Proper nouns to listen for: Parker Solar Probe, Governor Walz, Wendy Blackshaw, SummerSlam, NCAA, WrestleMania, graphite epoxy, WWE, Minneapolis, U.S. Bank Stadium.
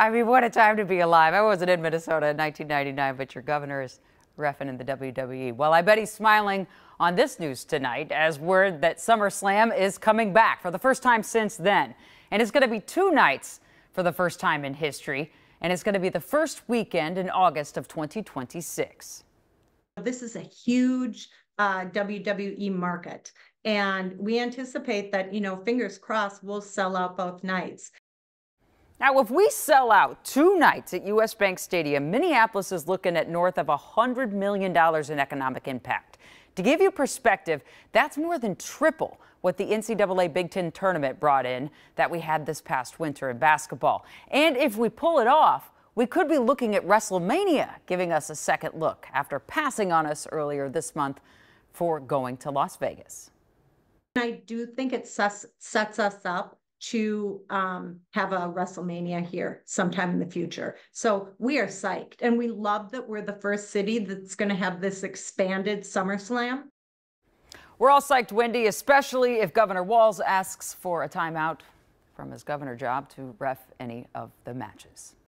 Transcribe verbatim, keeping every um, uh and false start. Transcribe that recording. I mean, what a time to be alive. I wasn't in Minnesota in nineteen ninety-nine, but your governor is reffing in the W W E. Well, I bet he's smiling on this news tonight as word that SummerSlam is coming back for the first time since then. And it's going to be two nights for the first time in history. And it's going to be the first weekend in August of twenty twenty-six. This is a huge uh, W W E market. And we anticipate that, you know, fingers crossed, we'll sell out both nights. Now, if we sell out two nights at U S Bank Stadium, Minneapolis is looking at north of one hundred million dollars in economic impact. To give you perspective, that's more than triple what the N C double A Big Ten tournament brought in that we had this past winter in basketball. And if we pull it off, we could be looking at WrestleMania giving us a second look after passing on us earlier this month for going to Las Vegas. I do think it sets, sets us up to um, have a WrestleMania here sometime in the future. So we are psyched, and we love that we're the first city that's going to have this expanded SummerSlam. We're all psyched, Wendy, especially if Governor Walz asks for a timeout from his governor job to ref any of the matches.